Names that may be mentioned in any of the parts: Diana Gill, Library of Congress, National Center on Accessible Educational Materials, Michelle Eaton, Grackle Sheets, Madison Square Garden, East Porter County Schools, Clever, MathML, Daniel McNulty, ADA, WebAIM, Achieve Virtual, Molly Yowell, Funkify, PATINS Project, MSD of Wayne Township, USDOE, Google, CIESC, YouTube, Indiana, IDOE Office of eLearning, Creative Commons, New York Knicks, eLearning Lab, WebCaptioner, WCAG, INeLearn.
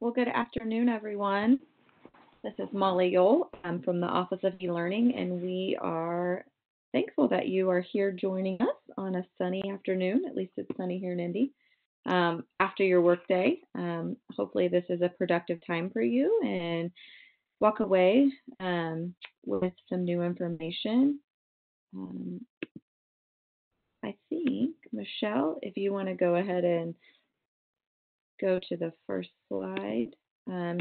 Well, good afternoon, everyone. This is Molly Yowell. I'm from the Office of E-Learning, and we are thankful that you are here joining us on a sunny afternoon. At least it's sunny here in Indy. After your workday, hopefully this is a productive time for you and walk away with some new information. I think, Michelle, if you want to go ahead and go to the first slide.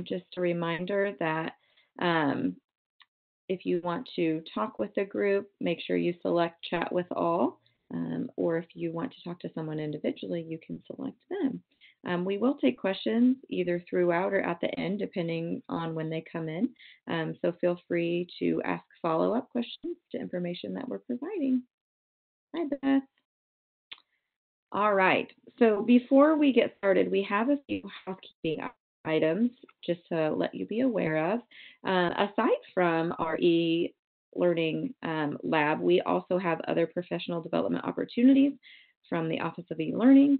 Just a reminder that if you want to talk with the group, make sure you select Chat with All, or if you want to talk to someone individually, you can select them. We will take questions either throughout or at the end, depending on when they come in. So feel free to ask follow-up questions to information that we're providing. Hi, Beth. All right, so before we get started, we have a few housekeeping items just to let you be aware of. Aside from our e-learning lab, we also have other professional development opportunities from the Office of E-Learning.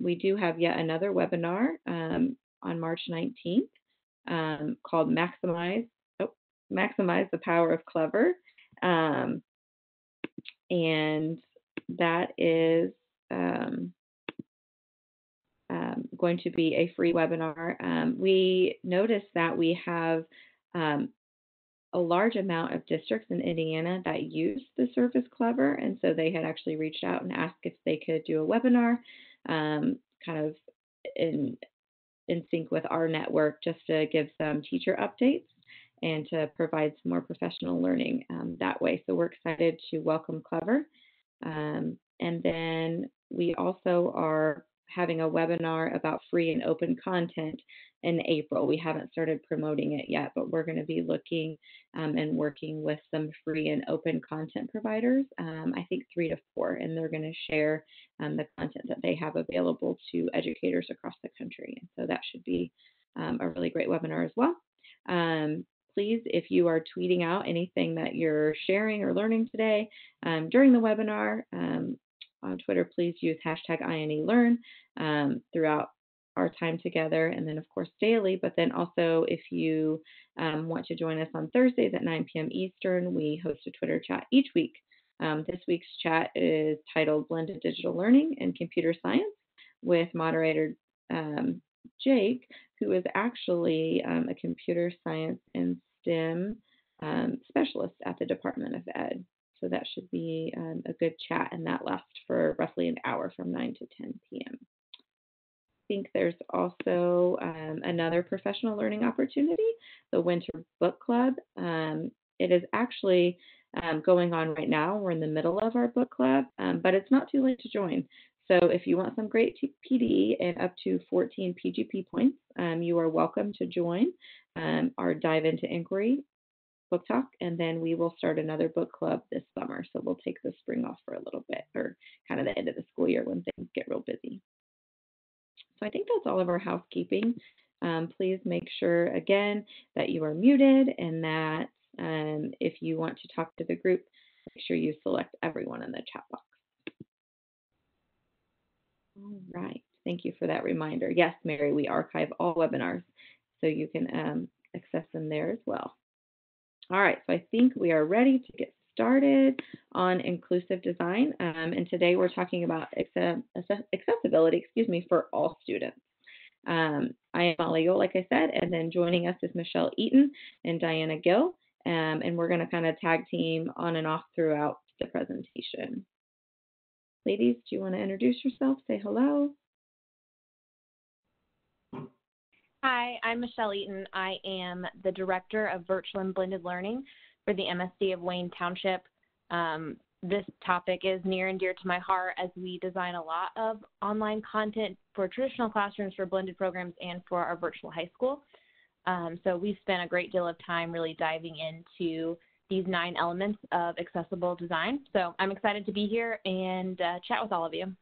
We do have yet another webinar on March 19th called Maximize the Power of Clever. And that is going to be a free webinar. We noticed that we have a large amount of districts in Indiana that use the service Clever, and so they had actually reached out and asked if they could do a webinar kind of in sync with our network, just to give some teacher updates and to provide some more professional learning that way. So we're excited to welcome Clever. And then we also are having a webinar about free and open content in April. We haven't started promoting it yet, but we're going to be looking and working with some free and open content providers, I think 3 to 4, and they're going to share the content that they have available to educators across the country. And so that should be a really great webinar as well. Please, if you are tweeting out anything that you're sharing or learning today during the webinar, on Twitter, please use hashtag INeLearn throughout our time together, and then of course daily. But then also, if you want to join us on Thursdays at 9 p.m. Eastern, we host a Twitter chat each week. This week's chat is titled Blended Digital Learning and Computer Science, with moderator Jake, who is actually a computer science and STEM specialist at the Department of Ed. So that should be a good chat, and that lasts for roughly an hour from 9 to 10 p.m. I think there's also another professional learning opportunity, the Winter Book Club. It is actually going on right now. We're in the middle of our book club, but it's not too late to join. So if you want some great PD and up to 14 PGP points, you are welcome to join our Dive Into Inquiry book talk, and then we will start another book club this summer. So we'll take the spring off for a little bit, or kind of the end of the school year when things get real busy. So I think that's all of our housekeeping. Please make sure, again, that you are muted, and that if you want to talk to the group, make sure you select everyone in the chat box. All right. Thank you for that reminder. Yes, Mary, we archive all webinars, so you can access them there as well. All right, so I think we are ready to get started on inclusive design, and today we're talking about accessibility, for all students. I am Molly Yowell, like I said, and then joining us is Michelle Eaton and Diana Gill, and we're going to kind of tag team on and off throughout the presentation. Ladies, do you want to introduce yourself? Say hello. Hi, I'm Michelle Eaton. I am the Director of Virtual and Blended Learning for the MSD of Wayne Township. This topic is near and dear to my heart, as we design a lot of online content for traditional classrooms, for blended programs, and for our virtual high school. So we've spent a great deal of time really diving into these 9 elements of accessible design. So I'm excited to be here and chat with all of you.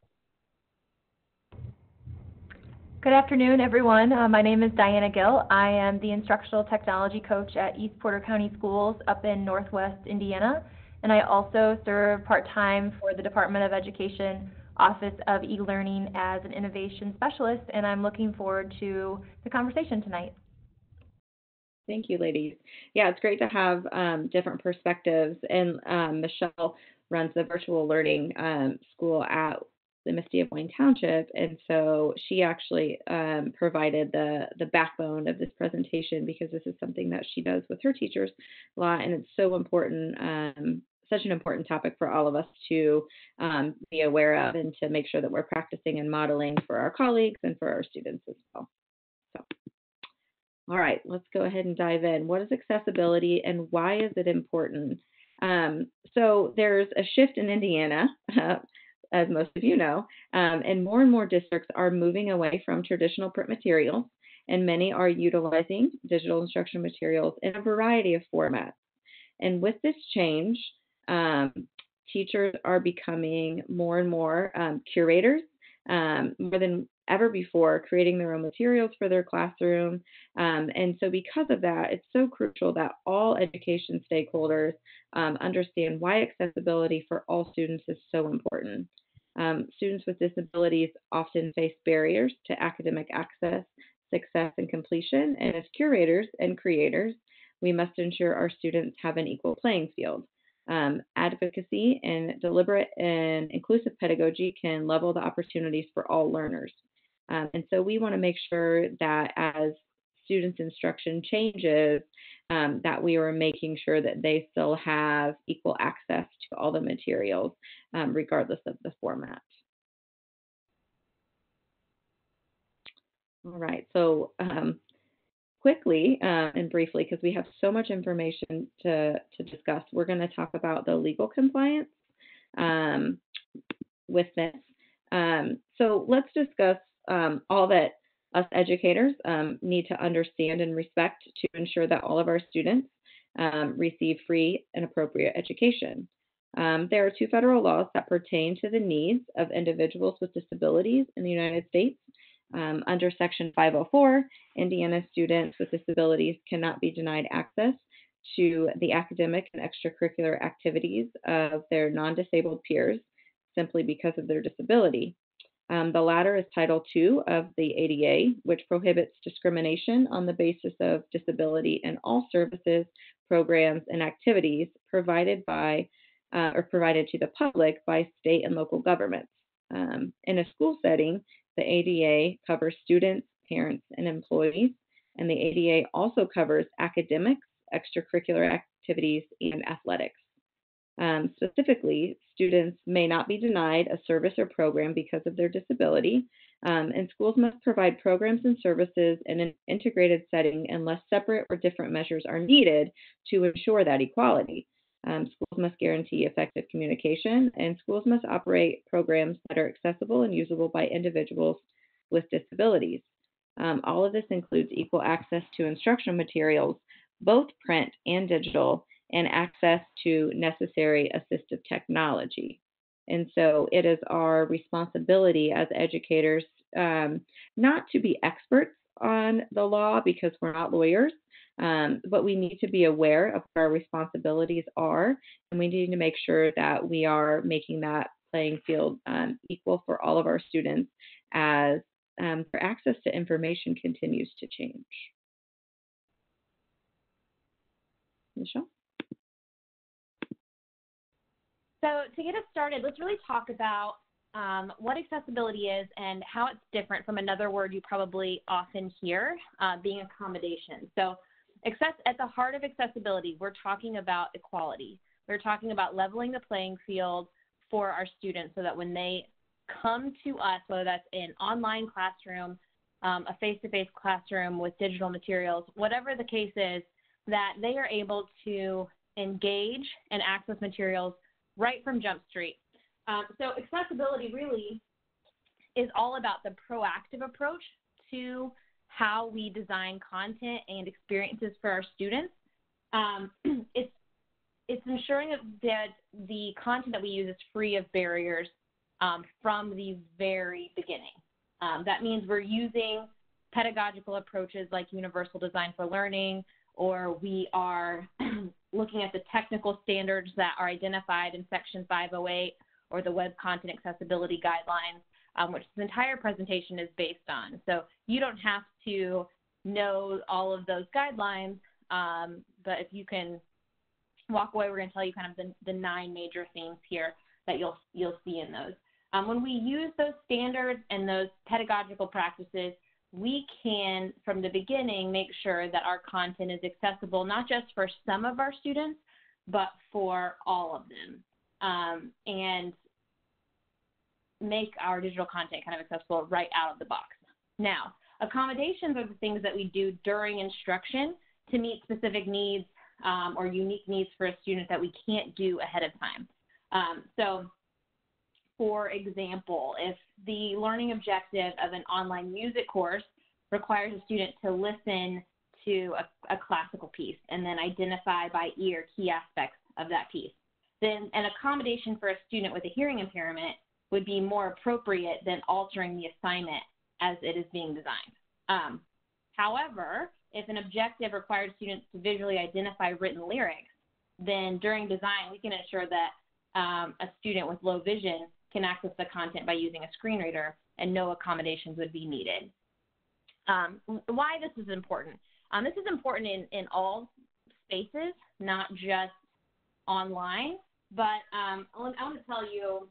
Good afternoon, everyone. My name is Diana Gill. I am the Instructional Technology Coach at East Porter County Schools up in Northwest Indiana, and I also serve part-time for the Department of Education Office of eLearning as an innovation specialist, and I'm looking forward to the conversation tonight. Thank you, ladies. Yeah, it's great to have different perspectives, and Michelle runs the virtual learning school at the MSD of Wayne Township, and so she actually provided the backbone of this presentation, because this is something that she does with her teachers a lot, and it's so important, such an important topic for all of us to be aware of, and to make sure that we're practicing and modeling for our colleagues and for our students as well. So, all right, let's go ahead and dive in. What is accessibility and why is it important? So there's a shift in Indiana, as most of you know, and more districts are moving away from traditional print materials, and many are utilizing digital instructional materials in a variety of formats. And with this change, teachers are becoming more and more curators, more than ever before, creating their own materials for their classroom. And so because of that, it's so crucial that all education stakeholders understand why accessibility for all students is so important. Students with disabilities often face barriers to academic access, success, and completion. And as curators and creators, we must ensure our students have an equal playing field. Advocacy and deliberate and inclusive pedagogy can level the opportunities for all learners. And so we want to make sure that as students' instruction changes, that we are making sure that they still have equal access to all the materials, regardless of the format. All right, so quickly and briefly, because we have so much information to discuss, we're going to talk about the legal compliance with this. So let's discuss all that us educators need to understand and respect to ensure that all of our students receive free and appropriate education. There are two federal laws that pertain to the needs of individuals with disabilities in the United States. Under Section 504, Indiana students with disabilities cannot be denied access to the academic and extracurricular activities of their non-disabled peers simply because of their disability. The latter is Title II of the ADA, which prohibits discrimination on the basis of disability in all services, programs, and activities provided by or provided to the public by state and local governments. In a school setting, the ADA covers students, parents, and employees, and the ADA also covers academics, extracurricular activities, and athletics. Specifically, students may not be denied a service or program because of their disability, and schools must provide programs and services in an integrated setting unless separate or different measures are needed to ensure that equality. Schools must guarantee effective communication, and schools must operate programs that are accessible and usable by individuals with disabilities. All of this includes equal access to instructional materials, both print and digital, and access to necessary assistive technology. And so it is our responsibility as educators not to be experts on the law, because we're not lawyers. But we need to be aware of what our responsibilities are, and we need to make sure that we are making that playing field equal for all of our students as their access to information continues to change. Michelle? So to get us started, let's really talk about what accessibility is and how it's different from another word you probably often hear, being accommodation. So at the heart of accessibility, we're talking about equality. We're talking about leveling the playing field for our students so that when they come to us, whether that's an online classroom, a face-to-face classroom with digital materials, whatever the case is, that they are able to engage and access materials right from Jump Street. So accessibility really is all about the proactive approach to how we design content and experiences for our students. It's ensuring that the content that we use is free of barriers from the very beginning. That means we're using pedagogical approaches like universal design for learning, or we are looking at the technical standards that are identified in Section 508, or the Web Content Accessibility Guidelines, which this entire presentation is based on. So you don't have to know all of those guidelines, but if you can walk away, we're going to tell you kind of the 9 major themes here that you'll see in those. When we use those standards and those pedagogical practices, we can, from the beginning, make sure that our content is accessible, not just for some of our students, but for all of them, and make our digital content kind of accessible right out of the box. Now, accommodations are the things that we do during instruction to meet specific needs or unique needs for a student that we can't do ahead of time. So, for example, if the learning objective of an online music course requires a student to listen to a classical piece and then identify by ear key aspects of that piece, then an accommodation for a student with a hearing impairment would be more appropriate than altering the assignment as it is being designed. However, if an objective requires students to visually identify written lyrics, then during design we can ensure that a student with low vision can access the content by using a screen reader and no accommodations would be needed. Why this is important? This is important in all spaces, not just online, but I want to tell you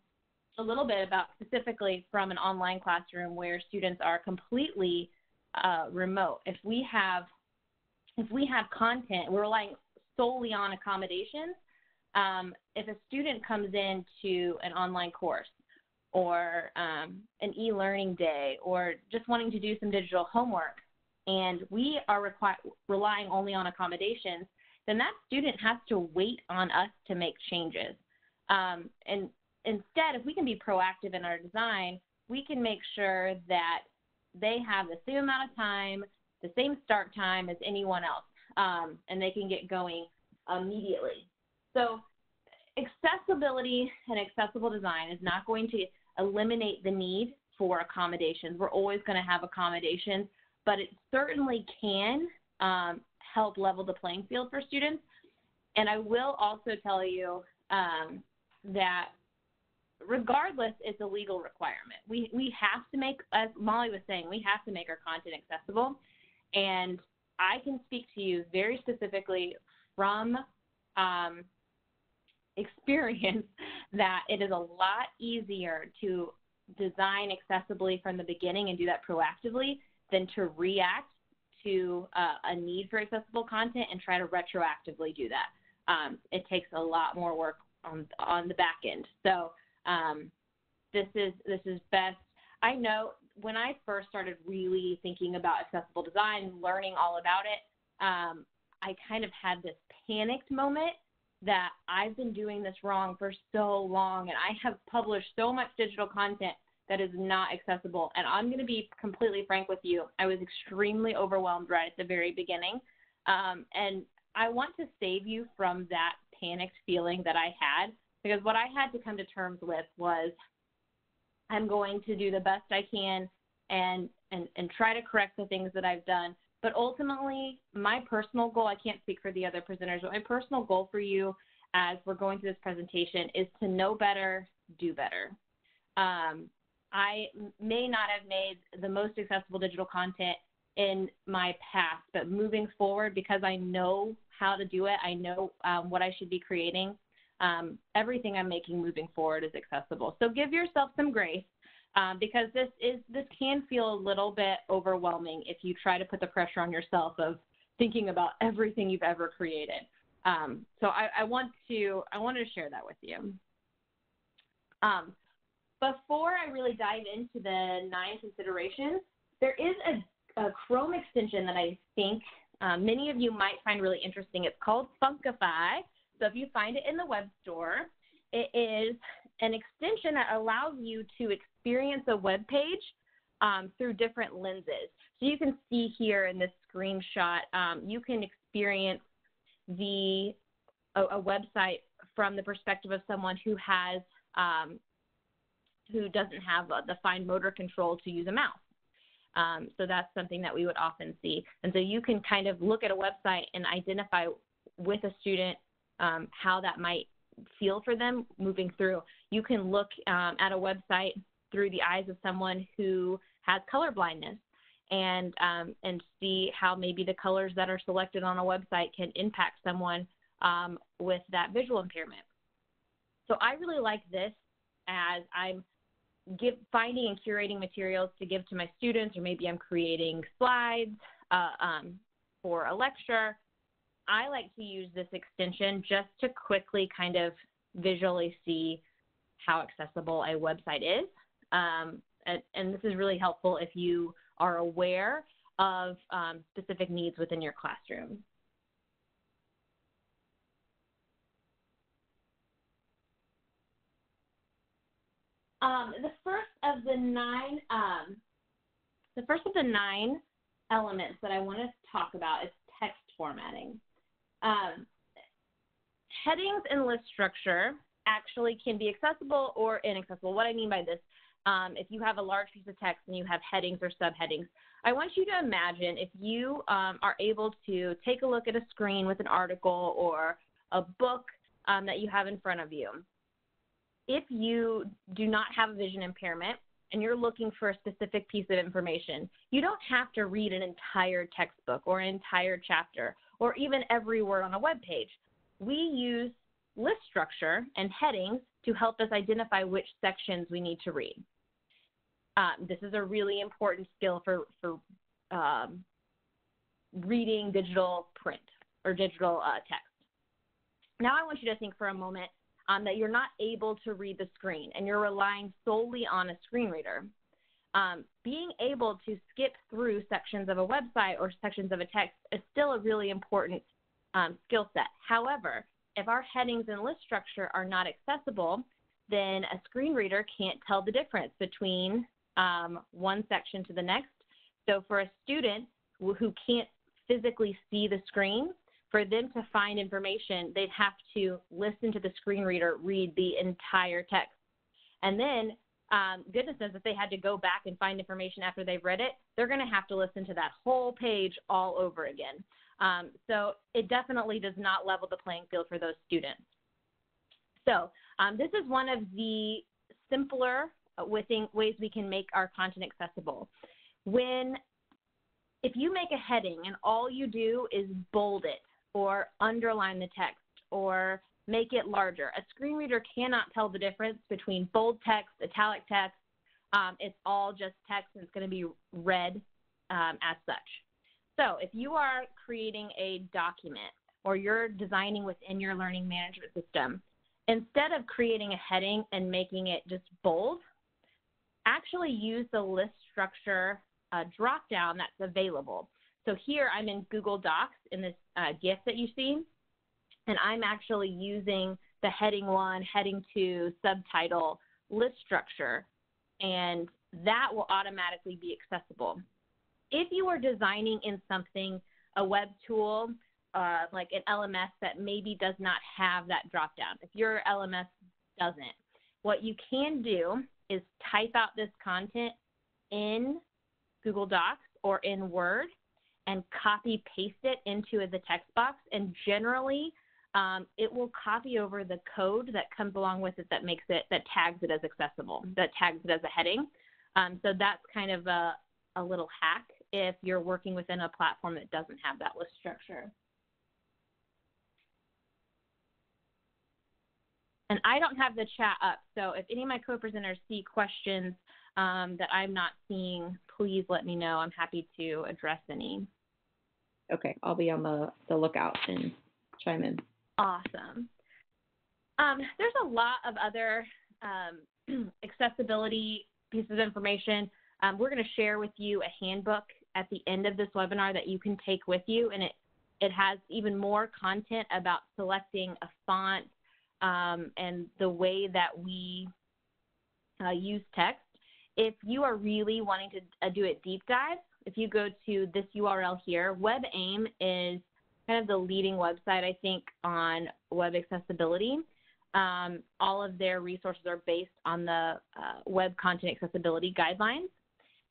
a little bit about specifically from an online classroom where students are completely remote. If we have content, we're relying solely on accommodations. If a student comes into an online course or an e-learning day or just wanting to do some digital homework, and we are relying only on accommodations, then that student has to wait on us to make changes. And instead, if we can be proactive in our design, we can make sure that they have the same amount of time, the same start time as anyone else, and they can get going immediately. So accessibility and accessible design is not going to eliminate the need for accommodations. We're always going to have accommodations, but it certainly can help level the playing field for students. And I will also tell you that regardless, it's a legal requirement. We have to make, as Molly was saying, we have to make our content accessible. And I can speak to you very specifically from experience that it is a lot easier to design accessibly from the beginning and do that proactively than to react to a need for accessible content and try to retroactively do that. It takes a lot more work on the back end. So this is best. I know when I first started really thinking about accessible design, learning all about it, I kind of had this panicked moment that I've been doing this wrong for so long, and I have published so much digital content that is not accessible. And I'm going to be completely frank with you. I was extremely overwhelmed right at the very beginning. And I want to save you from that panicked feeling that I had, because what I had to come to terms with was I'm going to do the best I can and try to correct the things that I've done. But ultimately, my personal goal, I can't speak for the other presenters, but my personal goal for you as we're going through this presentation is to know better, do better. I may not have made the most accessible digital content in my past, but moving forward, because I know how to do it, I know what I should be creating, everything I'm making moving forward is accessible. So give yourself some grace, because this can feel a little bit overwhelming if you try to put the pressure on yourself of thinking about everything you've ever created. So I wanted to share that with you. Before I really dive into the 9 considerations, there is a Chrome extension that I think many of you might find really interesting. It's called Funkify. So if you find it in the web store, it is an extension that allows you to experience a web page through different lenses. So you can see here in this screenshot, you can experience a website from the perspective of someone who has who doesn't have the fine motor control to use a mouse. So that's something that we would often see. And so you can kind of look at a website and identify with a student how that might feel for them moving through. You can look at a website through the eyes of someone who has color blindness and see how maybe the colors that are selected on a website can impact someone with that visual impairment. So I really like this as I'm finding and curating materials to give to my students, or maybe I'm creating slides for a lecture. I like to use this extension just to quickly kind of visually see how accessible a website is. And this is really helpful if you are aware of specific needs within your classroom. The first of the nine elements that I want to talk about is text formatting. Headings and list structure actually can be accessible or inaccessible. What I mean by this, if you have a large piece of text and you have headings or subheadings, I want you to imagine if you are able to take a look at a screen with an article or a book that you have in front of you. If you do not have a vision impairment and you're looking for a specific piece of information, you don't have to read an entire textbook or an entire chapter or even every word on a web page. We use list structure and headings to help us identify which sections we need to read. This is a really important skill for reading digital print or digital text. Now I want you to think for a moment that you're not able to read the screen and you're relying solely on a screen reader. Being able to skip through sections of a website or sections of a text is still a really important skill set. However, if our headings and list structure are not accessible, then a screen reader can't tell the difference between one section to the next. So for a student who can't physically see the screen, for them to find information, they'd have to listen to the screen reader read the entire text. And then, goodness knows, if they had to go back and find information after they've read it, they're going to have to listen to that whole page all over again. So it definitely does not level the playing field for those students. So this is one of the simpler ways we can make our content accessible. If you make a heading and all you do is bold it, or underline the text, or make it larger. A screen reader cannot tell the difference between bold text, italic text. It's all just text, and it's going to be read as such. So if you are creating a document or you're designing within your learning management system, instead of creating a heading and making it just bold, actually use the list structure drop-down that's available. So here I'm in Google Docs in this GIF that you see, and I'm actually using the heading 1, heading 2, subtitle, list structure, and that will automatically be accessible. If you are designing in something, a web tool, like an LMS that maybe does not have that drop-down, if your LMS doesn't, what you can do is type out this content in Google Docs or in Word, and copy paste it into the text box, and generally it will copy over the code that comes along with it that makes it, that tags it as accessible, that tags it as a heading. So that's kind of a little hack if you're working within a platform that doesn't have that list structure. And I don't have the chat up, so if any of my co-presenters see questions that I'm not seeing, please let me know. I'm happy to address any. Okay, I'll be on the lookout and chime in. Awesome. There's a lot of other accessibility pieces of information. We're going to share with you a handbook at the end of this webinar that you can take with you, and it has even more content about selecting a font and the way that we use text. If you are really wanting to do a deep dive, if you go to this URL here, WebAIM is kind of the leading website, I think, on web accessibility. All of their resources are based on the web content accessibility guidelines.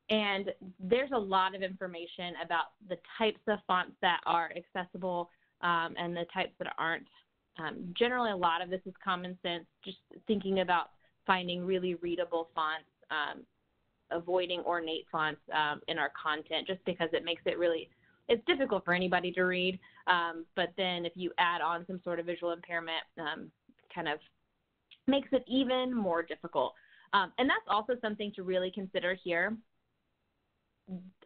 And there's a lot of information about the types of fonts that are accessible and the types that aren't. Generally, a lot of this is common sense, just thinking about finding really readable fonts, avoiding ornate fonts in our content, just because it makes it really, it's difficult for anybody to read. But then if you add on some sort of visual impairment, kind of makes it even more difficult. And that's also something to really consider here.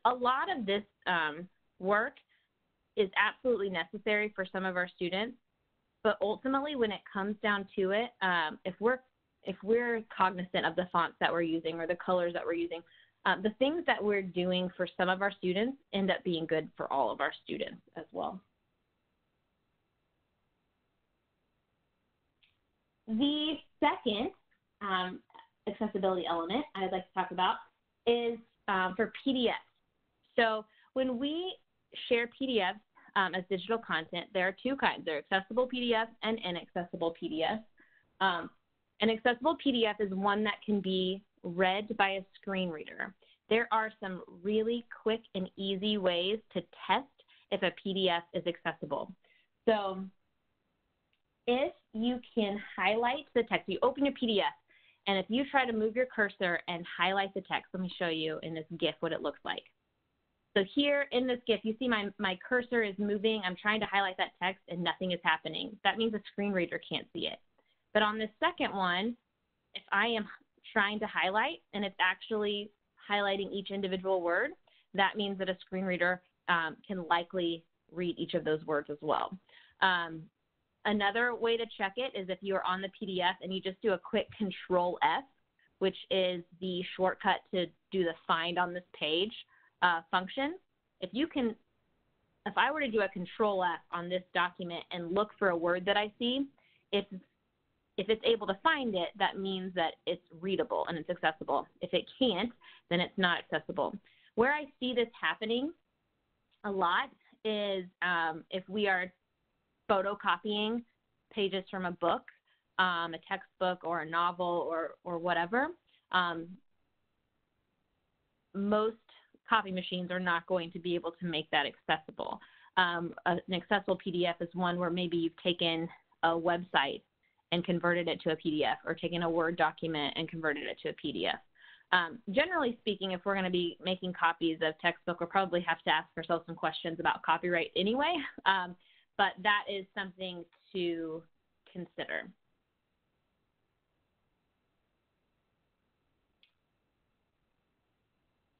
A lot of this work is absolutely necessary for some of our students, but ultimately when it comes down to it, if we're cognizant of the fonts that we're using or the colors that we're using, the things that we're doing for some of our students end up being good for all of our students as well. The second accessibility element I'd like to talk about is for PDFs. So when we share PDFs as digital content, there are two kinds. There are accessible PDFs and inaccessible PDFs. An accessible PDF is one that can be read by a screen reader. There are some really quick and easy ways to test if a PDF is accessible. So if you can highlight the text, you open your PDF, and if you try to move your cursor and highlight the text, let me show you in this GIF what it looks like. So here in this GIF, you see my cursor is moving. I'm trying to highlight that text and nothing is happening. That means a screen reader can't see it. But on this second one, if I am trying to highlight and it's actually highlighting each individual word, that means that a screen reader can likely read each of those words as well. Another way to check it is if you're on the PDF and you just do a quick Control F, which is the shortcut to do the find on this page function. If I were to do a Control F on this document and look for a word that I see, if it's able to find it, that means that it's readable and it's accessible. If it can't, then it's not accessible. Where I see this happening a lot is if we are photocopying pages from a book, a textbook or a novel or whatever. Most copy machines are not going to be able to make that accessible. An accessible PDF is one where maybe you've taken a website and converted it to a PDF, or taken a Word document and converted it to a PDF. Generally speaking, if we're going to be making copies of textbook, we'll probably have to ask ourselves some questions about copyright anyway. But that is something to consider.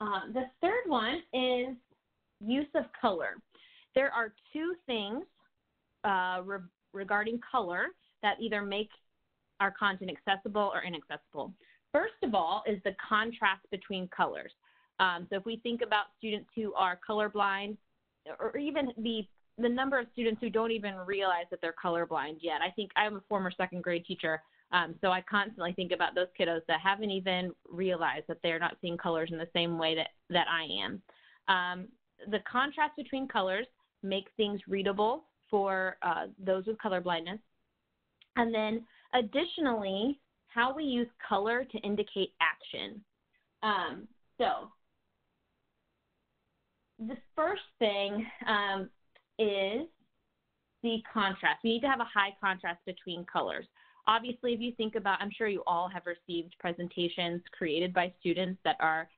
The third one is use of color. There are two things regarding color that either make our content accessible or inaccessible. First of all is the contrast between colors. So if we think about students who are colorblind, or even the number of students who don't even realize that they're colorblind yet. I think I'm a former second grade teacher, so I constantly think about those kiddos that haven't even realized that they're not seeing colors in the same way that I am. The contrast between colors make things readable for those with colorblindness. And then additionally, how we use color to indicate action. So the first thing, is the contrast. We need to have a high contrast between colors. Obviously, if you think about, I'm sure you all have received presentations created by students that are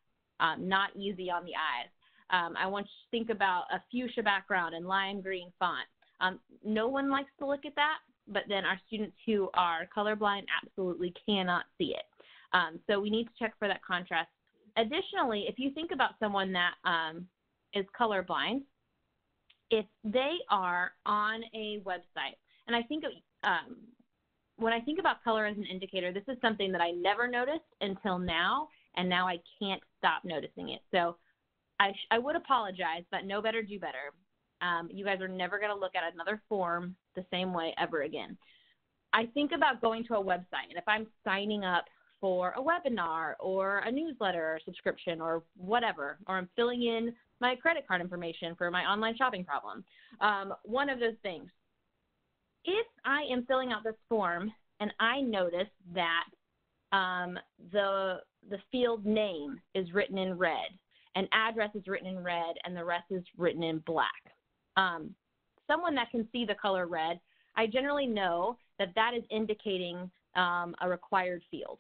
not easy on the eyes. I want you to think about a fuchsia background and lime green font. No one likes to look at that, but then our students who are colorblind absolutely cannot see it. So we need to check for that contrast. Additionally, if you think about someone that is colorblind, if they are on a website, and I think when I think about color as an indicator, this is something that I never noticed until now, and now I can't stop noticing it. So I would apologize, but know better, do better. You guys are never going to look at another form the same way ever again. I think about going to a website, and if I'm signing up for a webinar or a newsletter or subscription or whatever, or I'm filling in my credit card information for my online shopping problem, one of those things. If I am filling out this form and I notice that the field name is written in red, an address is written in red, and the rest is written in black, someone that can see the color red I generally know that that is indicating a required field.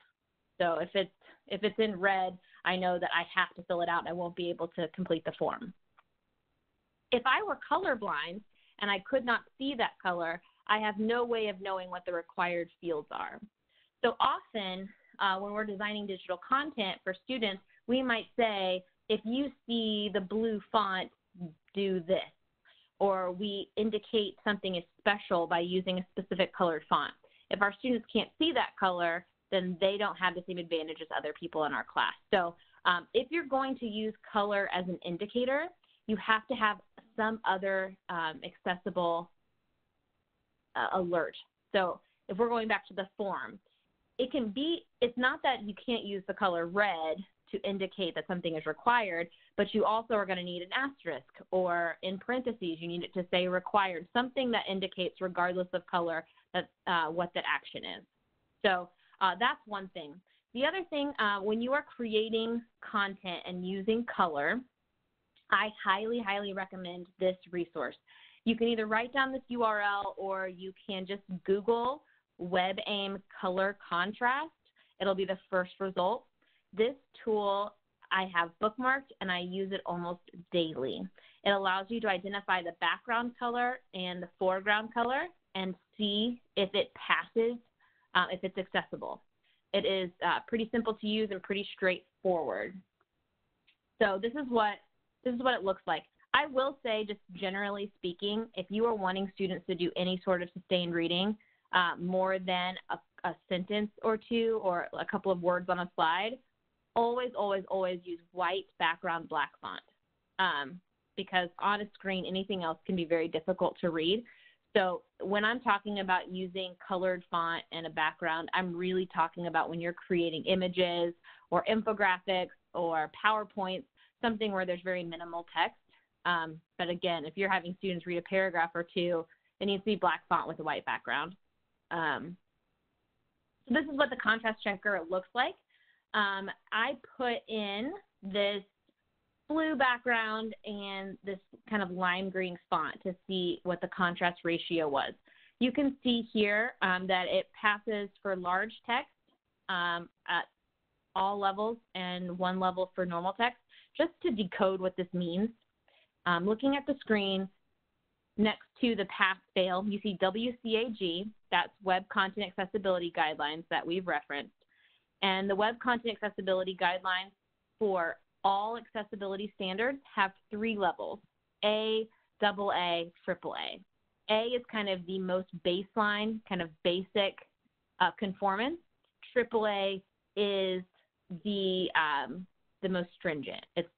So if it's in red, I know that I have to fill it out and I won't be able to complete the form. If I were colorblind and I could not see that color, I have no way of knowing what the required fields are. So often when we're designing digital content for students, we might say, if you see the blue font, do this. Or we indicate something is special by using a specific colored font. If our students can't see that color, then they don't have the same advantage as other people in our class. So if you're going to use color as an indicator, you have to have some other accessible alert. So if we're going back to the form, it's not that you can't use the color red to indicate that something is required, but you also are going to need an asterisk, or in parentheses, you need it to say required, something that indicates, regardless of color, that, what that action is. So that's one thing. The other thing, when you are creating content and using color, I highly, highly recommend this resource. You can either write down this URL or you can just Google WebAIM color contrast. It'll be the first result. This tool I have bookmarked and I use it almost daily. It allows you to identify the background color and the foreground color and see if it passes, if it's accessible. It is pretty simple to use and pretty straightforward. So this is what it looks like. I will say, just generally speaking, if you are wanting students to do any sort of sustained reading, more than a sentence or two or a couple of words on a slide, always, always, always use white background, black font, because on a screen, anything else can be very difficult to read. So when I'm talking about using colored font and a background, I'm really talking about when you're creating images or infographics or PowerPoints, something where there's very minimal text. But again, if you're having students read a paragraph or two, it needs to be black font with a white background. So this is what the contrast checker looks like. I put in this blue background and this kind of lime green font to see what the contrast ratio was. You can see here that it passes for large text at all levels and one level for normal text. Just to decode what this means, looking at the screen next to the pass-fail, you see WCAG, that's Web Content Accessibility Guidelines that we've referenced. And the Web Content Accessibility Guidelines for all accessibility standards have three levels: A, AA, AAA. A is kind of the most baseline, kind of basic conformance. AAA is the most stringent. It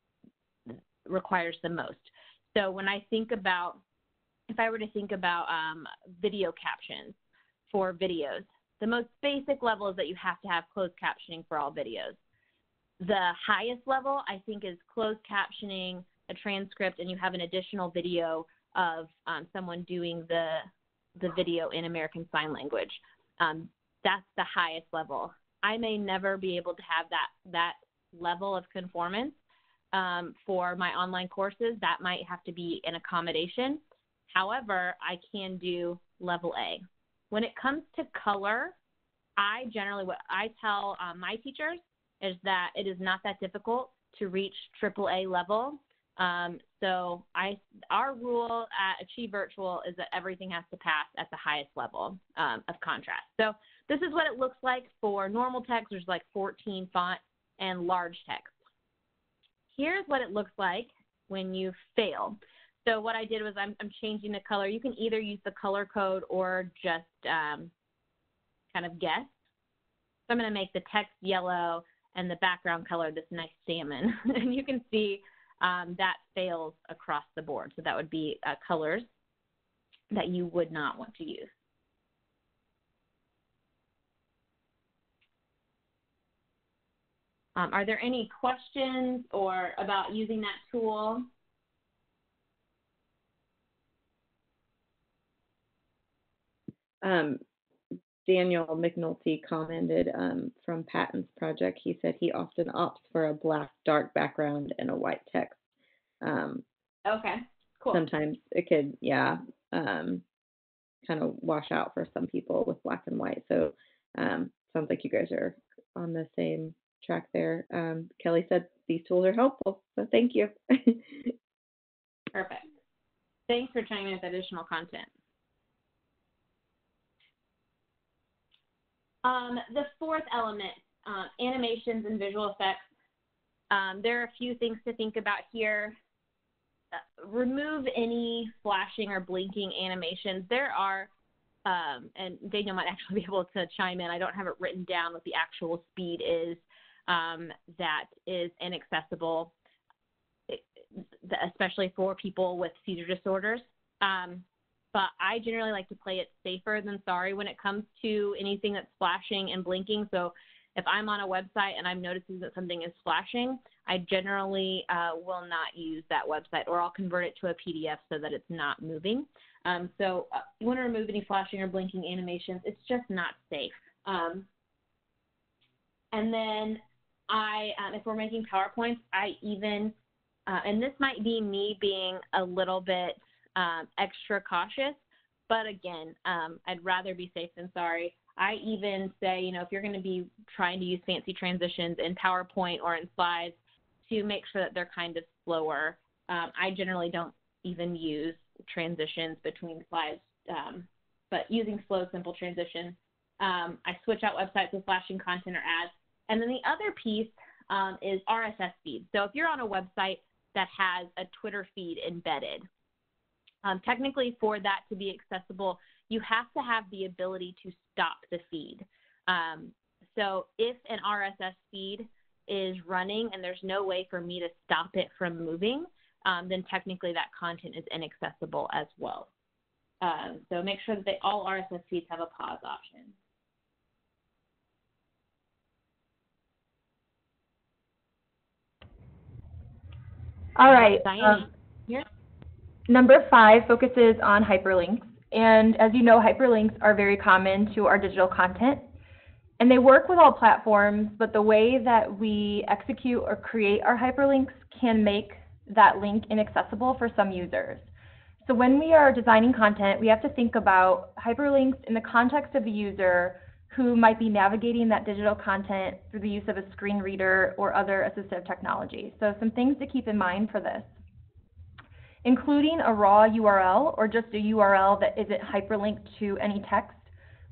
requires the most. So when I think about, if I were to think about video captions for videos, the most basic level is that you have to have closed captioning for all videos. The highest level, I think, is closed captioning, a transcript, and you have an additional video of someone doing the video in American Sign Language. That's the highest level. I may never be able to have that level of conformance for my online courses. That might have to be an accommodation. However, I can do level A. When it comes to color, what I tell my teachers is that it is not that difficult to reach AAA level. So our rule at Achieve Virtual is that everything has to pass at the highest level of contrast. So this is what it looks like for normal text. There's like 14 fonts. And large text. Here's what it looks like when you fail. So what I did was I'm changing the color. You can either use the color code or just kind of guess. So I'm going to make the text yellow and the background color this nice salmon. And you can see that fails across the board. So that would be colors that you would not want to use. Are there any questions or about using that tool? Daniel McNulty commented from PATINS Project. He said he often opts for a black, dark background and a white text. Okay, cool. Sometimes it could, yeah. kind of wash out for some people with black and white. So sounds like you guys are on the same track there. Kelly said these tools are helpful, so thank you. Perfect. Thanks for sharing with additional content. The fourth element, animations and visual effects. There are a few things to think about here. Remove any flashing or blinking animations. There are, and Daniel might actually be able to chime in. I don't have it written down what the actual speed is that is inaccessible, especially for people with seizure disorders. But I generally like to play it safer than sorry when it comes to anything that's flashing and blinking. So if I'm on a website and I'm noticing that something is flashing, I generally will not use that website, or I'll convert it to a PDF so that it's not moving. So you want to remove any flashing or blinking animations. It's just not safe. And then if we're making PowerPoints, I even, and this might be me being a little bit extra cautious, but again, I'd rather be safe than sorry. I even say, you know, if you're going to be trying to use fancy transitions in PowerPoint or in slides, to make sure that they're kind of slower. I generally don't even use transitions between slides, but using slow, simple transitions. I switch out websites with flashing content or ads. And then the other piece is RSS feed. So if you're on a website that has a Twitter feed embedded, technically for that to be accessible, you have to have the ability to stop the feed. So if an RSS feed is running and there's no way for me to stop it from moving, then technically that content is inaccessible as well. So make sure that all RSS feeds have a pause option. All right. Diana, here. Number 5 focuses on hyperlinks. And as you know, hyperlinks are very common to our digital content, and they work with all platforms, but the way that we execute or create our hyperlinks can make that link inaccessible for some users. So when we are designing content, we have to think about hyperlinks in the context of the user who might be navigating that digital content through the use of a screen reader or other assistive technology. So some things to keep in mind for this: including a raw URL or just a URL that isn't hyperlinked to any text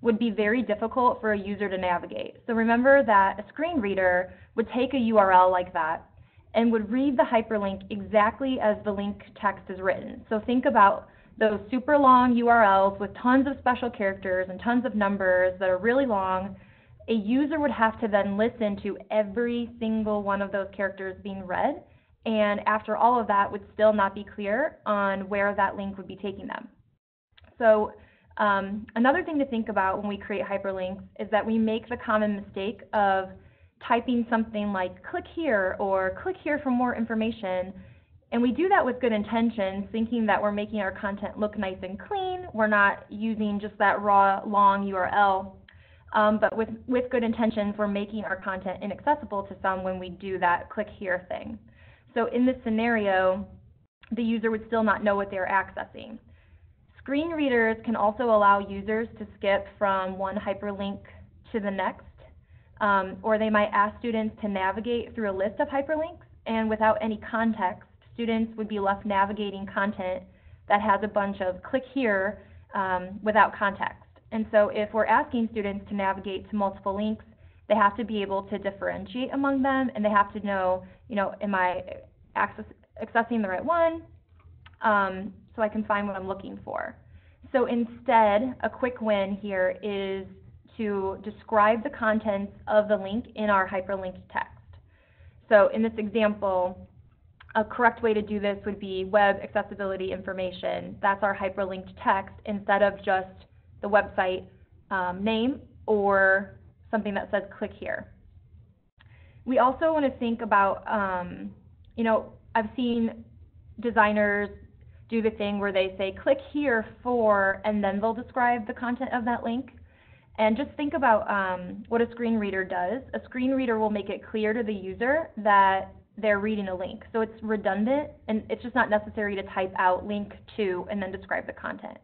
would be very difficult for a user to navigate. So remember that a screen reader would take a URL like that and would read the hyperlink exactly as the link text is written. So think about those super long URLs with tons of special characters and tons of numbers that are really long. A user would have to then listen to every single one of those characters being read, and after all of that would still not be clear on where that link would be taking them. So another thing to think about when we create hyperlinks is that we make the common mistake of typing something like click here or click here for more information, and we do that with good intentions, thinking that we're making our content look nice and clean. We're not using just that raw long URL, but with good intentions we're making our content inaccessible to some when we do that click here thing. So in this scenario, the user would still not know what they're accessing. Screen readers can also allow users to skip from one hyperlink to the next, or they might ask students to navigate through a list of hyperlinks, and without any context, students would be left navigating content that has a bunch of click here without context. And so if we're asking students to navigate to multiple links, they have to be able to differentiate among them, and they have to know, you know, am I accessing the right one, so I can find what I'm looking for. So instead, a quick win here is to describe the contents of the link in our hyperlinked text. So in this example, a correct way to do this would be web accessibility information. That's our hyperlinked text instead of just the website name or something that says click here. We also want to think about, you know, I've seen designers do the thing where they say click here for, and then they'll describe the content of that link. And just think about what a screen reader does. A screen reader will make it clear to the user that they're reading a link. So it's redundant, and it's just not necessary to type out link to and then describe the content.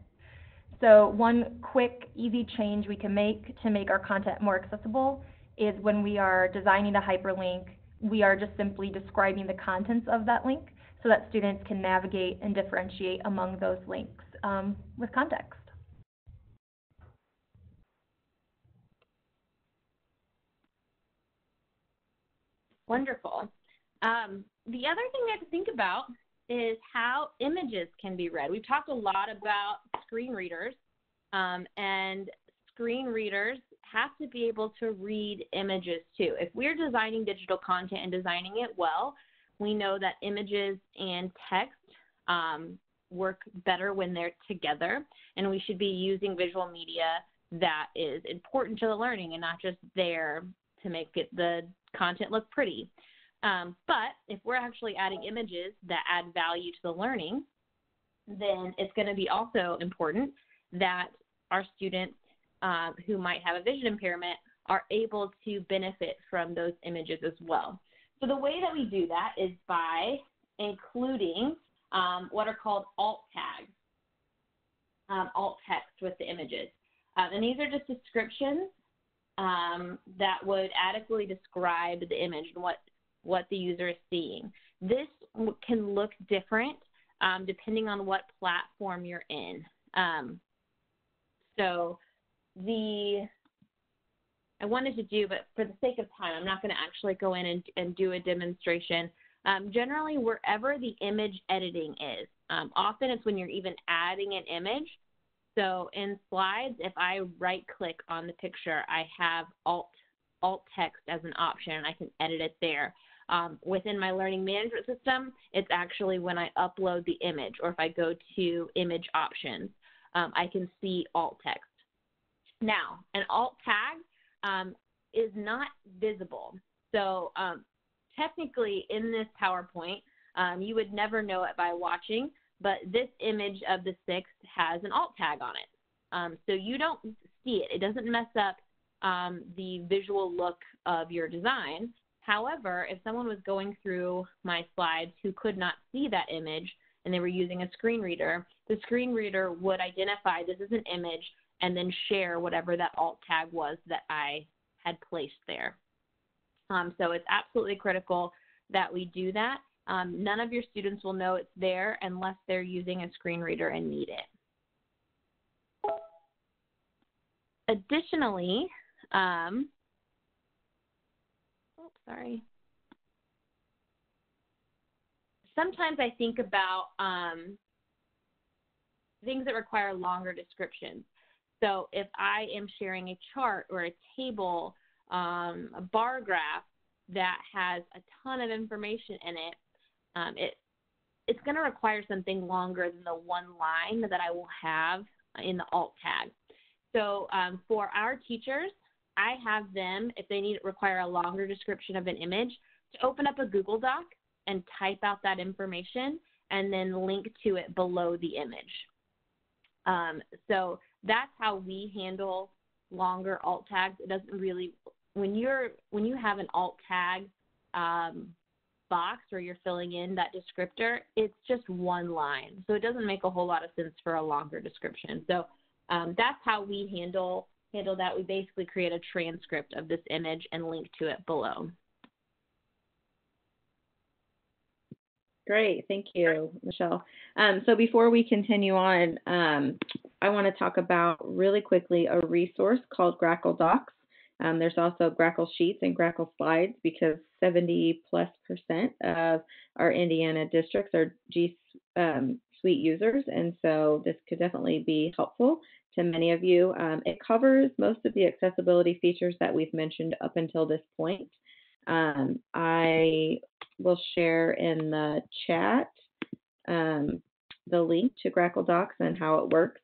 So one quick, easy change we can make to make our content more accessible is when we are designing a hyperlink, we are just simply describing the contents of that link so that students can navigate and differentiate among those links with context. Wonderful. The other thing we have to think about is how images can be read. We've talked a lot about screen readers, and screen readers have to be able to read images too. If we're designing digital content and designing it well, we know that images and text work better when they're together, and we should be using visual media that is important to the learning and not just there to make it, the content look pretty. But if we're actually adding images that add value to the learning, then it's going to be also important that our students who might have a vision impairment are able to benefit from those images as well. So the way that we do that is by including what are called alt tags, alt text with the images. And these are just descriptions that would adequately describe the image and what the user is seeing. This can look different depending on what platform you're in. I wanted to do, but for the sake of time, I'm not going to actually go in and do a demonstration. Generally, wherever the image editing is, often it's when you're even adding an image. So in slides, if I right-click on the picture, I have alt text as an option, and I can edit it there. Within my learning management system, it's actually when I upload the image, or if I go to image options, I can see alt text. Now, an alt tag is not visible. So technically in this PowerPoint, you would never know it by watching, but this image of the sixth has an alt tag on it. So you don't see it. It doesn't mess up the visual look of your design. However, if someone was going through my slides who could not see that image and they were using a screen reader, the screen reader would identify this is an image and then share whatever that alt tag was that I had placed there. So it's absolutely critical that we do that. None of your students will know it's there unless they're using a screen reader and need it. Additionally, sometimes I think about things that require longer descriptions. So if I am sharing a chart or a table, a bar graph that has a ton of information in it, it's going to require something longer than the one line that I will have in the alt tag. So for our teachers, I have them, if they require a longer description of an image, to open up a Google Doc and type out that information and then link to it below the image. So that's how we handle longer alt tags. It doesn't really, when you have an alt tag box or you're filling in that descriptor, it's just one line. So it doesn't make a whole lot of sense for a longer description. So that's how we handle that. We basically create a transcript of this image and link to it below. Great. Thank you, Michelle. So before we continue on, I want to talk about really quickly a resource called Grackle Docs. There's also Grackle Sheets and Grackle Slides because 70+% of our Indiana districts are G Suite users. And so this could definitely be helpful to many of you. It covers most of the accessibility features that we've mentioned up until this point. I will share in the chat the link to Grackle Docs and how it works.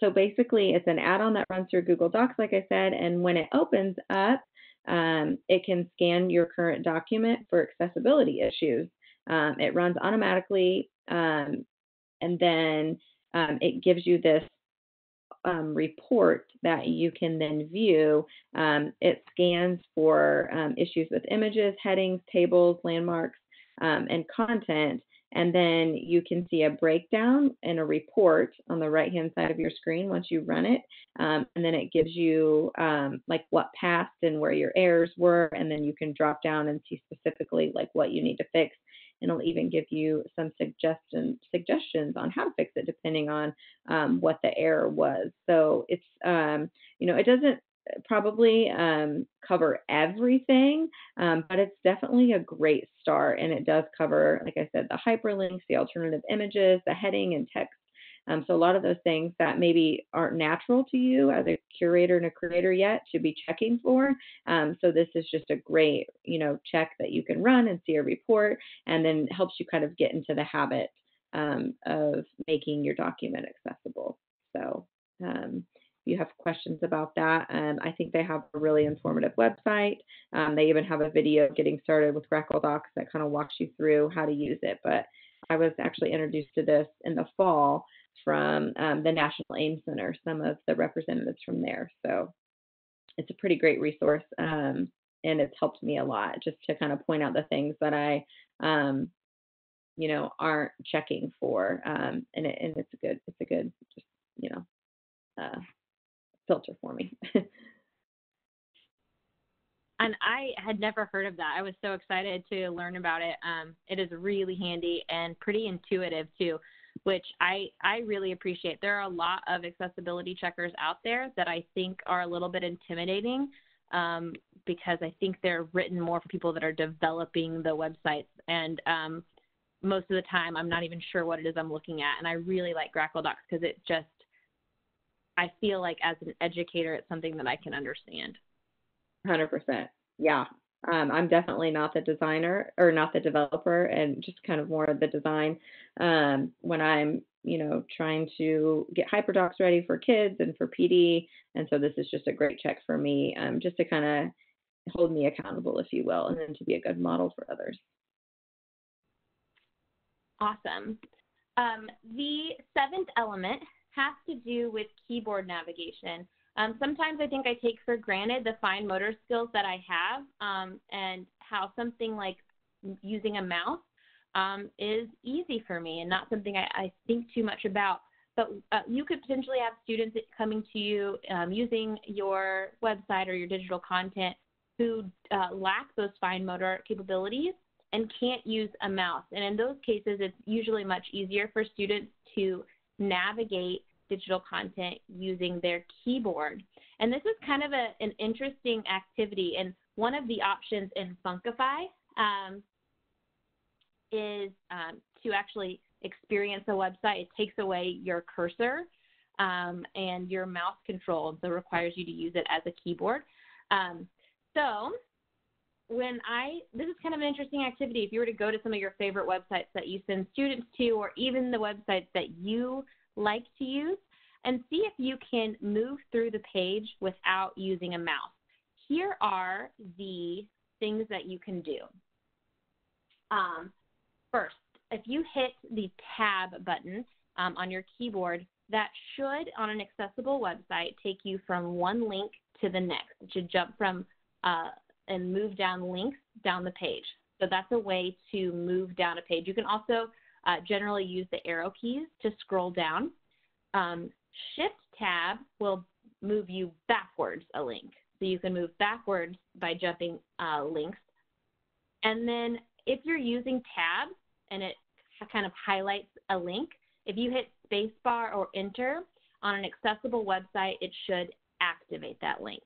So basically, it's an add-on that runs through Google Docs, like I said, and when it opens up, it can scan your current document for accessibility issues. It runs automatically, and then it gives you this report that you can then view. It scans for issues with images, headings, tables, landmarks, and content, And then you can see a breakdown and a report on the right-hand side of your screen once you run it. And then it gives you like what passed and where your errors were. And then you can drop down and see specifically like what you need to fix. And it'll even give you some suggestions on how to fix it depending on what the error was. So it's, you know, it doesn't probably cover everything, but it's definitely a great start. And it does cover, like I said, the hyperlinks, the alternative images, the heading and text. So a lot of those things that maybe aren't natural to you as a curator and a creator yet to be checking for. So this is just a great, you know, check that you can run and see a report, and then helps you kind of get into the habit of making your document accessible. So if you have questions about that, I think they have a really informative website. They even have a video getting started with Grackle Docs that kind of walks you through how to use it. But I was actually introduced to this in the fall from the National AIMS Center, some of the representatives from there. So it's a pretty great resource, and it's helped me a lot just to kind of point out the things that I, you know, aren't checking for, and it's a good, just, you know, filter for me. And I had never heard of that. I was so excited to learn about it. It is really handy and pretty intuitive too, which I really appreciate. There are a lot of accessibility checkers out there that I think are a little bit intimidating because I think they're written more for people that are developing the websites. And most of the time, I'm not even sure what it is I'm looking at. And I really like Grackle Docs because it just, I feel like as an educator, it's something that I can understand. 100%. Yeah. I'm definitely not the designer or not the developer, and just kind of more of the design when I'm, you know, trying to get HyperDocs ready for kids and for PD. And so this is just a great check for me just to kind of hold me accountable, if you will, and then to be a good model for others. Awesome. The seventh element has to do with keyboard navigation. Sometimes I think I take for granted the fine motor skills that I have and how something like using a mouse is easy for me and not something I think too much about. But you could potentially have students coming to you using your website or your digital content who lack those fine motor capabilities and can't use a mouse. And in those cases, it's usually much easier for students to navigate digital content using their keyboard. And this is kind of an interesting activity. And one of the options in Funkify is to actually experience a website. It takes away your cursor and your mouse control, so it requires you to use it as a keyboard. So this is kind of an interesting activity. If you were to go to some of your favorite websites that you send students to, or even the websites that you like to use, and see if you can move through the page without using a mouse. Here are the things that you can do. First, if you hit the tab button on your keyboard, that should, on an accessible website, take you from one link to the next. It should jump from and move down links down the page. So that's a way to move down a page. You can also generally use the arrow keys to scroll down. Shift tab will move you backwards a link. So you can move backwards by jumping links. And then if you're using tab and it kind of highlights a link, if you hit spacebar or enter on an accessible website, it should activate that link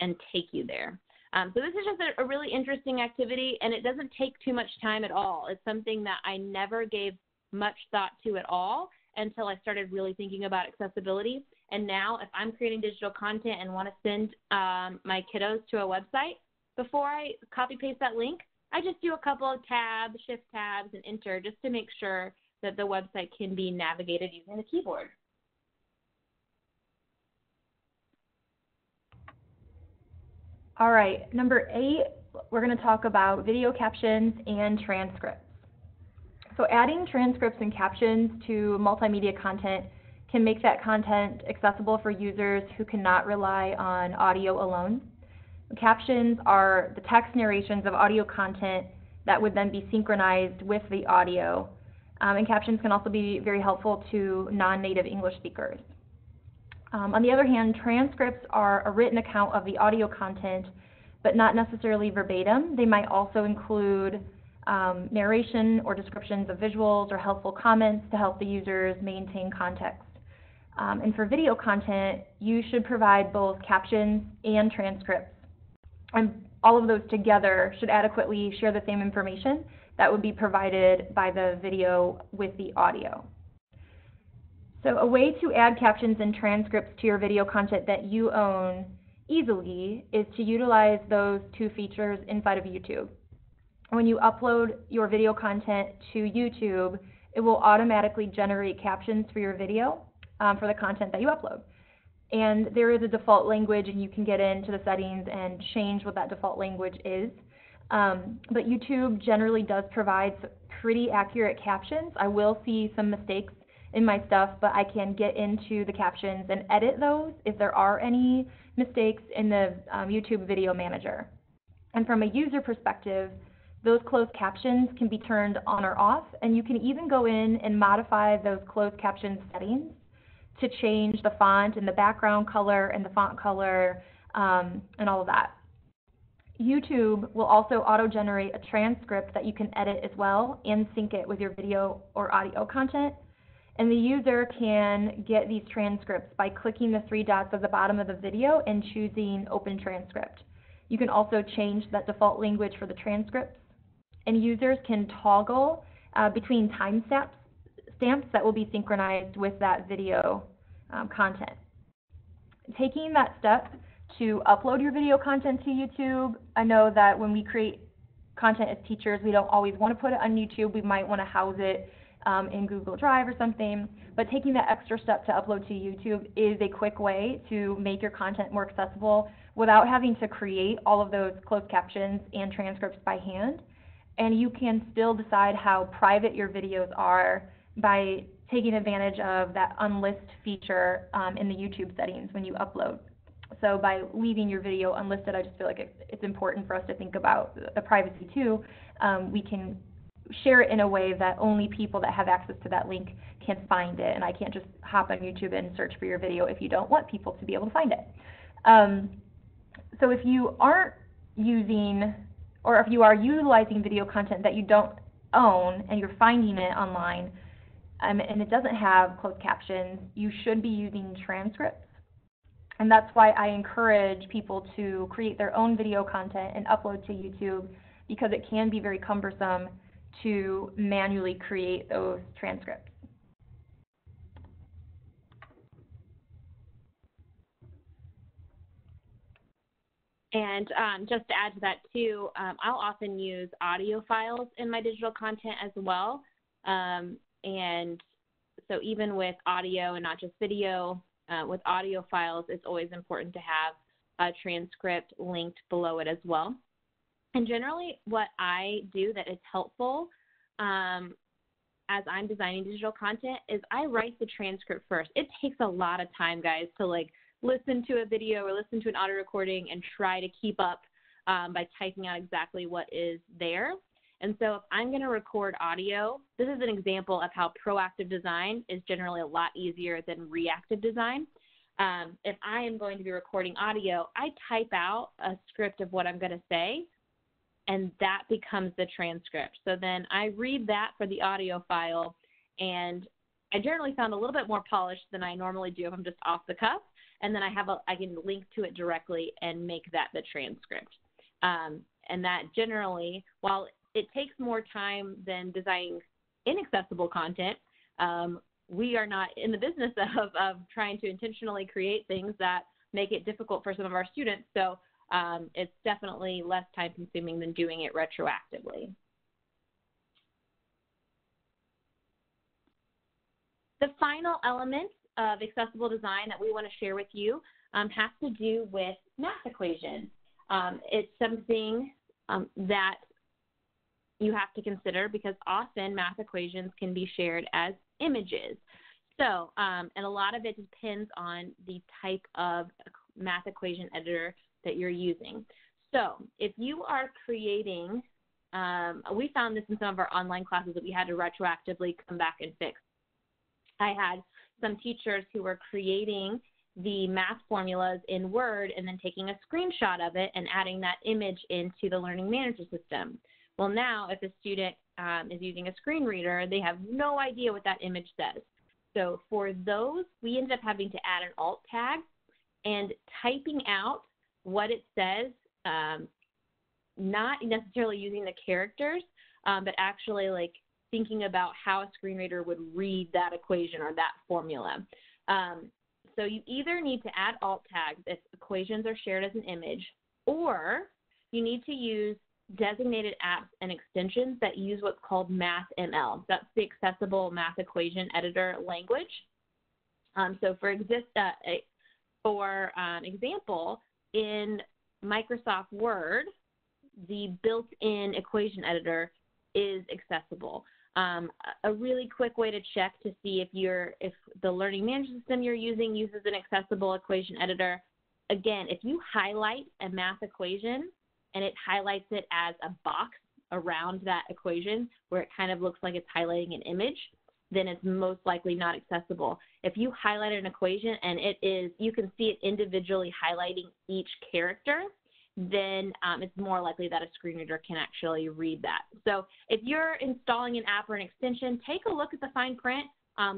and take you there. So this is just a really interesting activity, and it doesn't take too much time at all. It's something that I never gave much thought to at all until I started really thinking about accessibility. And now if I'm creating digital content and want to send my kiddos to a website, before I copy paste that link, I just do a couple of tabs, shift tabs, and enter just to make sure that the website can be navigated using the keyboard. All right, number 8, we're going to talk about video captions and transcripts. So adding transcripts and captions to multimedia content can make that content accessible for users who cannot rely on audio alone. Captions are the text narrations of audio content that would then be synchronized with the audio. and captions can also be very helpful to non-native English speakers. On the other hand, transcripts are a written account of the audio content, but not necessarily verbatim. They might also include narration or descriptions of visuals or helpful comments to help the users maintain context. And for video content, you should provide both captions and transcripts. And all of those together should adequately share the same information that would be provided by the video with the audio. So a way to add captions and transcripts to your video content that you own easily is to utilize those two features inside of YouTube. When you upload your video content to YouTube, it will automatically generate captions for your video for the content that you upload. And there is a default language, and you can get into the settings and change what that default language is. But YouTube generally does provide pretty accurate captions. I will see some mistakes in my stuff, but I can get into the captions and edit those if there are any mistakes in the YouTube Video Manager. And from a user perspective, those closed captions can be turned on or off, and you can even go in and modify those closed caption settings to change the font and the background color and the font color and all of that. YouTube will also auto-generate a transcript that you can edit as well and sync it with your video or audio content. And the user can get these transcripts by clicking the three dots at the bottom of the video and choosing Open Transcript. You can also change that default language for the transcripts. And users can toggle between timestamps that will be synchronized with that video content. Taking that step to upload your video content to YouTube, I know that when we create content as teachers, we don't always want to put it on YouTube. We might want to house it in Google Drive or something, but taking that extra step to upload to YouTube is a quick way to make your content more accessible without having to create all of those closed captions and transcripts by hand. And you can still decide how private your videos are by taking advantage of that unlist feature in the YouTube settings when you upload. So by leaving your video unlisted, I just feel like it's important for us to think about the privacy too. We can share it in a way that only people that have access to that link can find it, and I can't just hop on YouTube and search for your video if you don't want people to be able to find it. So if you aren't using, or if you are utilizing video content that you don't own and you're finding it online and it doesn't have closed captions, you should be using transcripts. And that's why I encourage people to create their own video content and upload to YouTube, because it can be very cumbersome to manually create those transcripts. And just to add to that too, I'll often use audio files in my digital content as well. And so even with audio and not just video, with audio files, it's always important to have a transcript linked below it as well. And generally what I do that is helpful as I'm designing digital content is I write the transcript first. It takes a lot of time, guys, to like listen to a video or listen to an audio recording and try to keep up by typing out exactly what is there. And so if I'm going to record audio, this is an example of how proactive design is generally a lot easier than reactive design. If I am going to be recording audio, I type out a script of what I'm going to say, and that becomes the transcript. So then I read that for the audio file, and I generally found a little bit more polished than I normally do if I'm just off the cuff, and then I can link to it directly and make that the transcript. And that generally, while it takes more time than designing inaccessible content, we are not in the business of trying to intentionally create things that make it difficult for some of our students. So it's definitely less time consuming than doing it retroactively. The final element of accessible design that we want to share with you has to do with math equations. It's something that you have to consider because often math equations can be shared as images. So, and a lot of it depends on the type of math equation editor that you're using. So if you are creating We found this in some of our online classes that we had to retroactively come back and fix. I had some teachers who were creating the math formulas in Word and then taking a screenshot of it and adding that image into the learning management system. Well, now if a student is using a screen reader, they have no idea what that image says. So for those, we ended up having to add an alt tag and typing out what it says, not necessarily using the characters, but actually like thinking about how a screen reader would read that equation or that formula. So you either need to add alt tags if equations are shared as an image, or you need to use designated apps and extensions that use what's called MathML. That's the Accessible Math Equation Editor language. So for example, in Microsoft Word, the built-in equation editor is accessible. A really quick way to check to see if the learning management system you're using uses an accessible equation editor. Again, if you highlight a math equation and it highlights it as a box around that equation where it kind of looks like it's highlighting an image, then it's most likely not accessible. If you highlight an equation and it is, you can see it individually highlighting each character, then it's more likely that a screen reader can actually read that. So if you're installing an app or an extension, take a look at the fine print.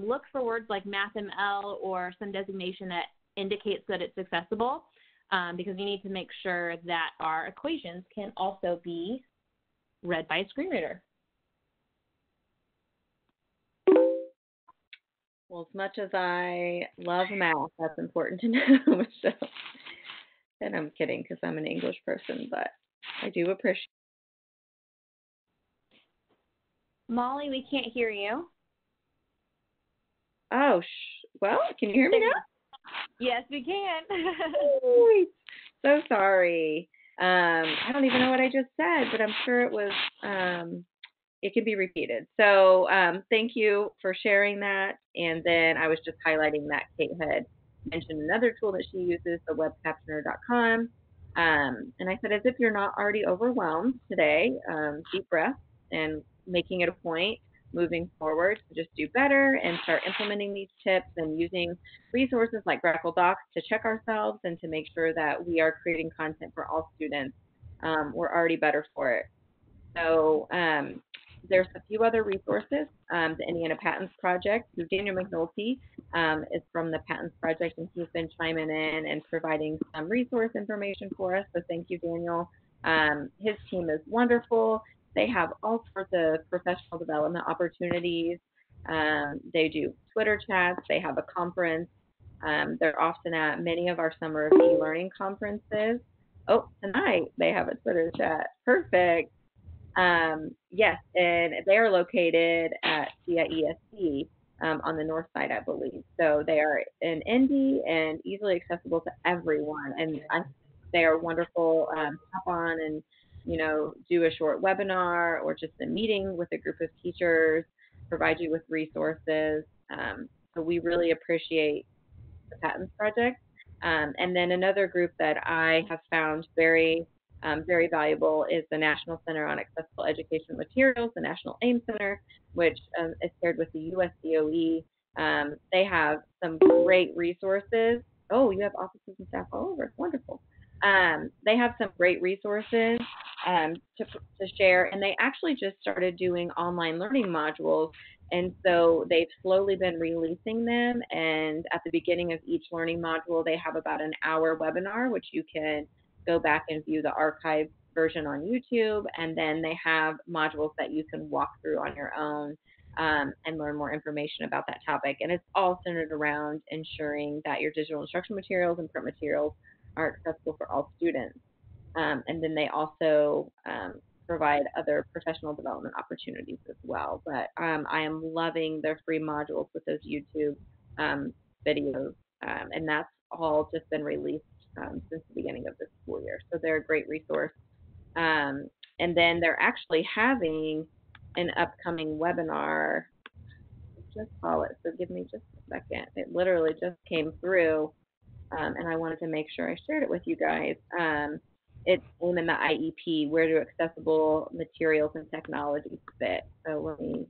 Look for words like MathML or some designation that indicates that it's accessible, because you need to make sure that our equations can also be read by a screen reader. Well, as much as I love math, that's important to know. So. And I'm kidding because I'm an English person, but I do appreciate it. Molly, we can't hear you. Oh, well, can you hear me now? Yes, we can. So sorry. I don't even know what I just said, but I'm sure it was, it can be repeated. So thank you for sharing that. And then I was just highlighting that Kate had mentioned another tool that she uses, the WebCaptioner.com. And I said, as if you're not already overwhelmed today, deep breath and making it a point moving forward to just do better and start implementing these tips and using resources like Grackle Docs to check ourselves and to make sure that we are creating content for all students. We're already better for it. So there's a few other resources. The Indiana Patents Project, Daniel McNulty is from the Patents Project, and he's been chiming in and providing some resource information for us. So thank you, Daniel. His team is wonderful. They have all sorts of professional development opportunities. They do Twitter chats. They have a conference. They're often at many of our summer e-learning conferences. Oh, tonight they have a Twitter chat. Perfect. Yes, and they are located at CIESC on the north side, I believe. So they are in Indy and easily accessible to everyone. And they are wonderful. Hop on and, you know, do a short webinar or just a meeting with a group of teachers, provide you with resources. So we really appreciate the Patents Project. And then another group that I have found very valuable is the National Center on Accessible Educational Materials, the National AIMS Center, which is paired with the USDOE. They have some great resources. Oh, you have offices and staff all over. Wonderful. They have some great resources to share, and they actually just started doing online learning modules, and so they've slowly been releasing them, and at the beginning of each learning module, they have about an hour webinar, which you can go back and view the archived version on YouTube, and then they have modules that you can walk through on your own and learn more information about that topic. And it's all centered around ensuring that your digital instruction materials and print materials are accessible for all students. And then they also provide other professional development opportunities as well. But I am loving their free modules with those YouTube videos, and that's all just been released since the beginning of this school year. So they're a great resource. And then they're actually having an upcoming webinar. Just saw it, so give me just a second. It literally just came through, and I wanted to make sure I shared it with you guys. it's AIM and the IEP, where do accessible materials and technologies fit? So let me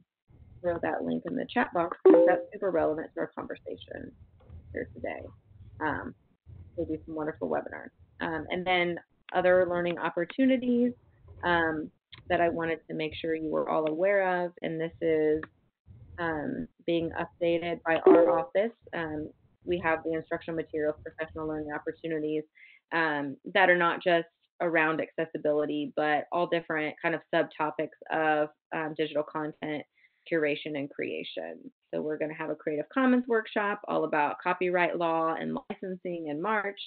throw that link in the chat box because that's super relevant to our conversation here today. They do some wonderful webinars. And then other learning opportunities that I wanted to make sure you were all aware of, and this is being updated by our office. We have the instructional materials, professional learning opportunities that are not just around accessibility, but all different kind of subtopics of digital content, curation, and creation. So we're going to have a Creative Commons workshop all about copyright law and licensing in March.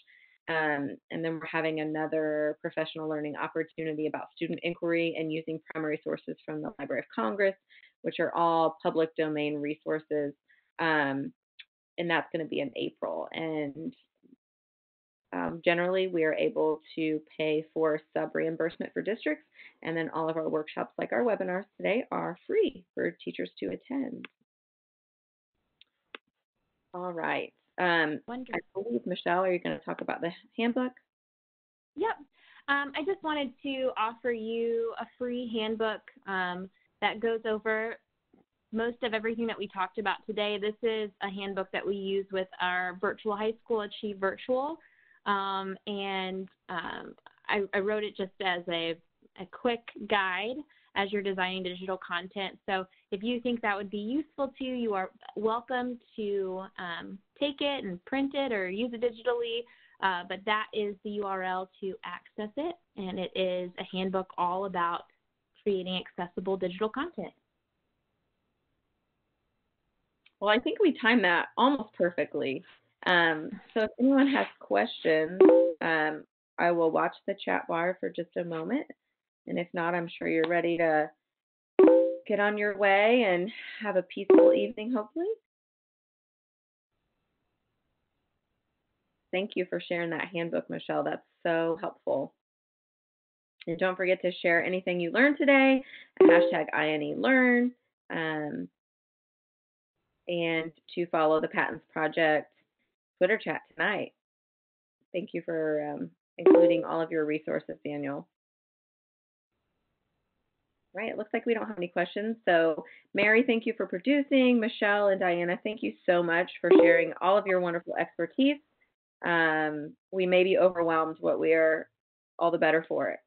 And then we're having another professional learning opportunity about student inquiry and using primary sources from the Library of Congress, which are all public domain resources. And that's going to be in April. And generally, we are able to pay for sub-reimbursement for districts. And then all of our workshops, like our webinars today, are free for teachers to attend. All right. I believe, Michelle, are you going to talk about the handbook? Yep. I just wanted to offer you a free handbook that goes over most of everything that we talked about today. This is a handbook that we use with our virtual high school, Achieve Virtual, and I wrote it just as a quick guide as you're designing digital content. So if you think that would be useful to you, you are welcome to take it and print it or use it digitally, but that is the URL to access it, and it is a handbook all about creating accessible digital content. Well, I think we timed that almost perfectly. So if anyone has questions, I will watch the chat bar for just a moment. And if not, I'm sure you're ready to get on your way and have a peaceful evening, hopefully. Thank you for sharing that handbook, Michelle. That's so helpful. And don't forget to share anything you learned today, #INeLearn. And to follow the PATINS Project Twitter chat tonight. Thank you for including all of your resources, Daniel. All right, it looks like we don't have any questions. So Mary, thank you for producing. Michelle and Diana, thank you so much for sharing all of your wonderful expertise. We may be overwhelmed, but we are all the better for it.